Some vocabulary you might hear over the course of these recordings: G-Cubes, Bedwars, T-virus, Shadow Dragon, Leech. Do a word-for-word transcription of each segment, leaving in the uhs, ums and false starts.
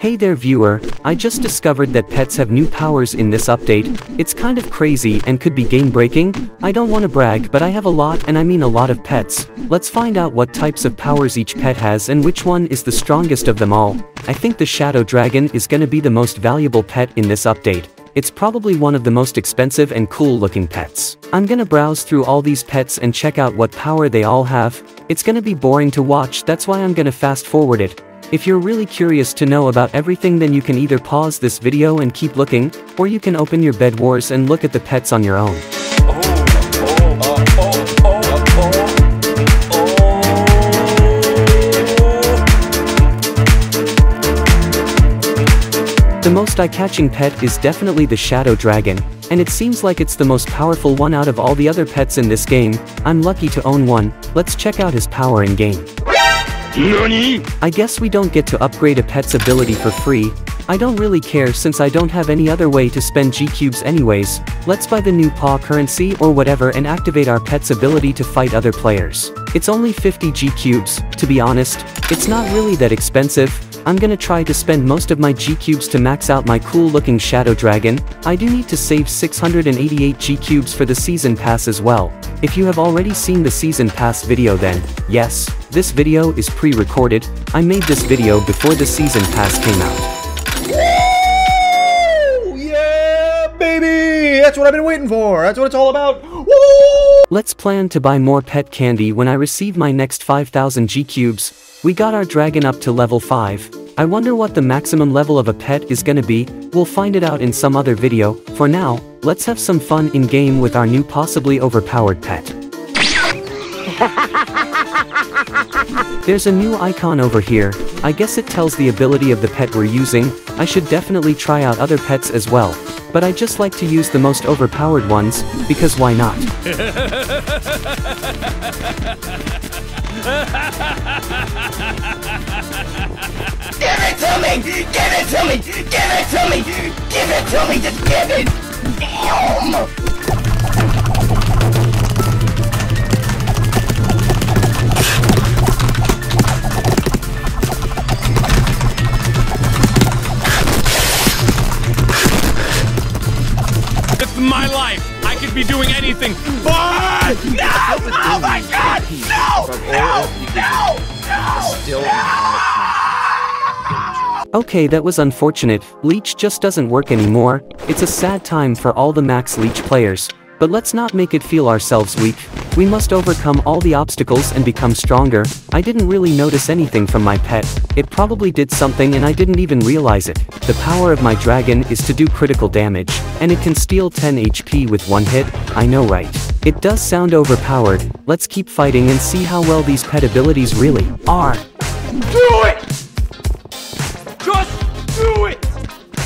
Hey there viewer, I just discovered that pets have new powers in this update. It's kind of crazy and could be game breaking. I don't want to brag, but I have a lot, and I mean a lot of pets. Let's find out what types of powers each pet has and which one is the strongest of them all. I think the Shadow Dragon is gonna be the most valuable pet in this update. It's probably one of the most expensive and cool looking pets. I'm gonna browse through all these pets and check out what power they all have. It's gonna be boring to watch, that's why I'm gonna fast forward it. If you're really curious to know about everything, then you can either pause this video and keep looking, or you can open your Bedwars and look at the pets on your own. The most eye-catching pet is definitely the Shadow Dragon, and it seems like it's the most powerful one out of all the other pets in this game. I'm lucky to own one. Let's check out his power in game. NANI? I guess we don't get to upgrade a pet's ability for free. I don't really care since I don't have any other way to spend G-Cubes anyways. Let's buy the new paw currency or whatever and activate our pet's ability to fight other players. It's only fifty G-Cubes, to be honest. It's not really that expensive. I'm gonna try to spend most of my G-Cubes to max out my cool looking Shadow Dragon. I do need to save six hundred eighty-eight G-Cubes for the season pass as well. If you have already seen the season pass video, then, yes, this video is pre-recorded. I made this video before the season pass came out. Woo! Yeah, baby! That's what I've been waiting for! That's what it's all about! Woo! Let's plan to buy more pet candy when I receive my next five thousand G-Cubes. We got our dragon up to level five. I wonder what the maximum level of a pet is gonna be. We'll find it out in some other video. For now, let's have some fun in game with our new possibly overpowered pet. There's a new icon over here. I guess it tells the ability of the pet we're using. I should definitely try out other pets as well, but I just like to use the most overpowered ones, because why not? Give it to me! Give it to me! Give it to me! Give it to me! Just give it! Damn! My life, I could be doing anything. But no! Oh my God! No! No! No! No! Okay, that was unfortunate. Leech just doesn't work anymore. It's a sad time for all the max Leech players. But let's not make it feel ourselves weak. We must overcome all the obstacles and become stronger. I didn't really notice anything from my pet. It probably did something and I didn't even realize it. The power of my dragon is to do critical damage, and it can steal ten H P with one hit. I know, right? It does sound overpowered. Let's keep fighting and see how well these pet abilities really are. Do it! Just do it!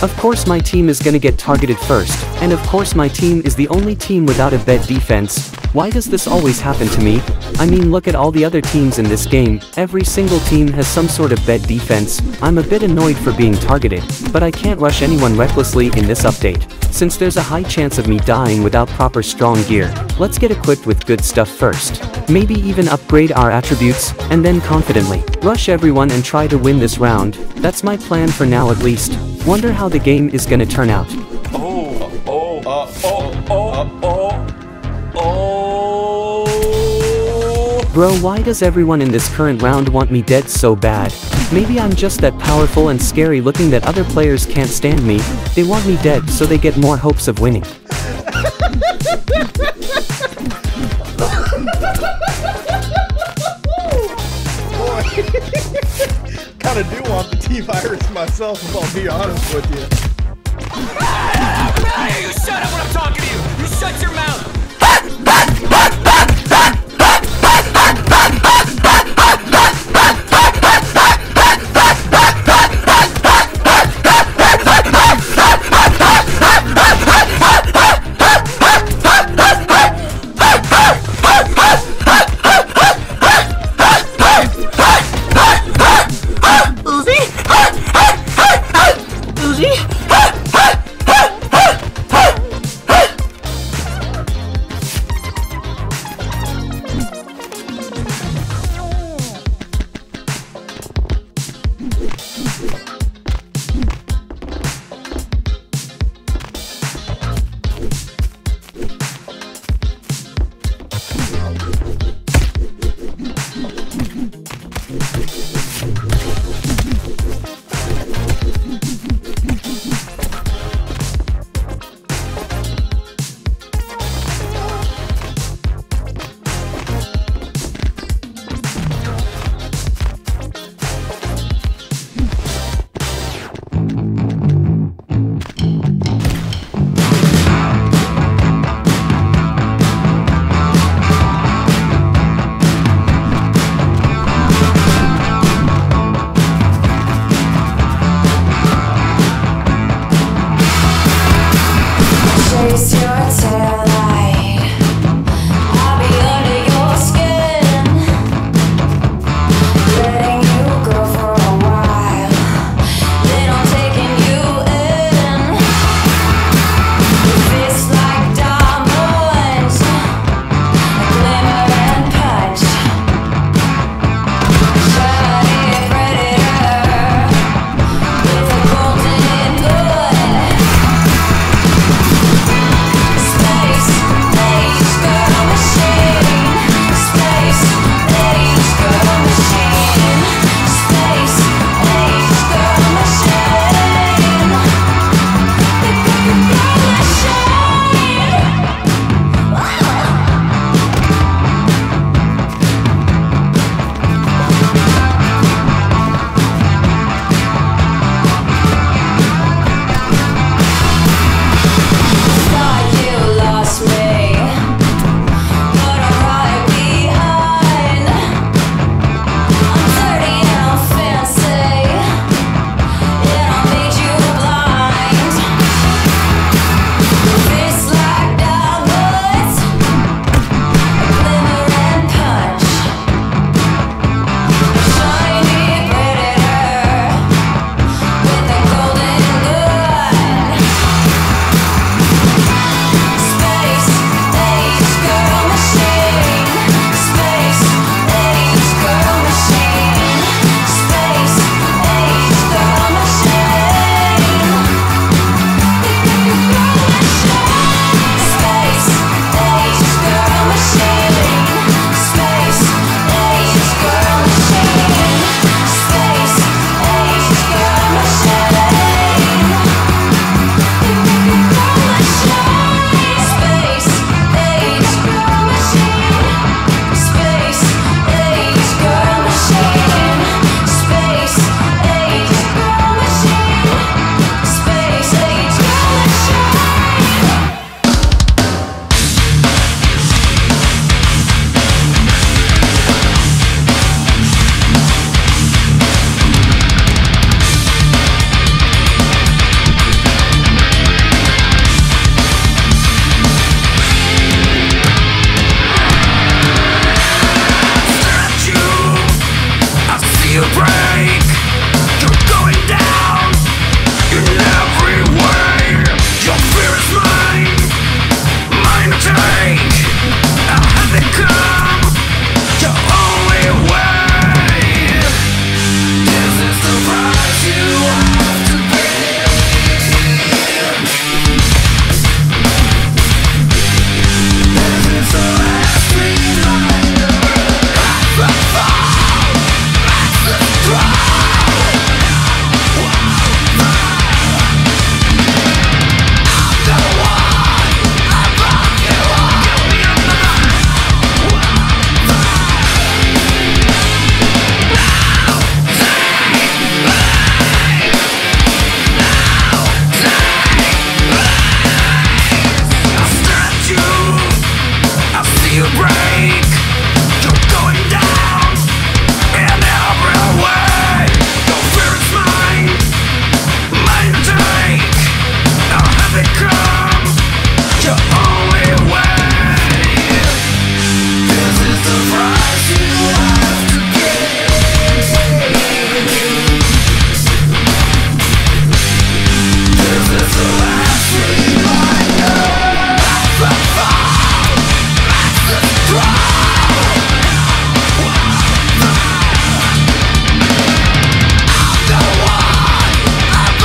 Of course my team is gonna get targeted first, and of course my team is the only team without a bed defense. Why does this always happen to me? I mean, look at all the other teams in this game, every single team has some sort of bed defense. I'm a bit annoyed for being targeted, but I can't rush anyone recklessly in this update, since there's a high chance of me dying without proper strong gear. Let's get equipped with good stuff first. Maybe even upgrade our attributes, and then confidently rush everyone and try to win this round. That's my plan for now at least. Wonder how the game is gonna turn out. Oh, oh, uh, oh, oh, oh, oh. Bro, why does everyone in this current round want me dead so bad? Maybe I'm just that powerful and scary looking that other players can't stand me. They want me dead so they get more hopes of winning. I do want the T-virus myself, if I'll be honest with you. You shut up when I'm talking to you! You shut your mouth!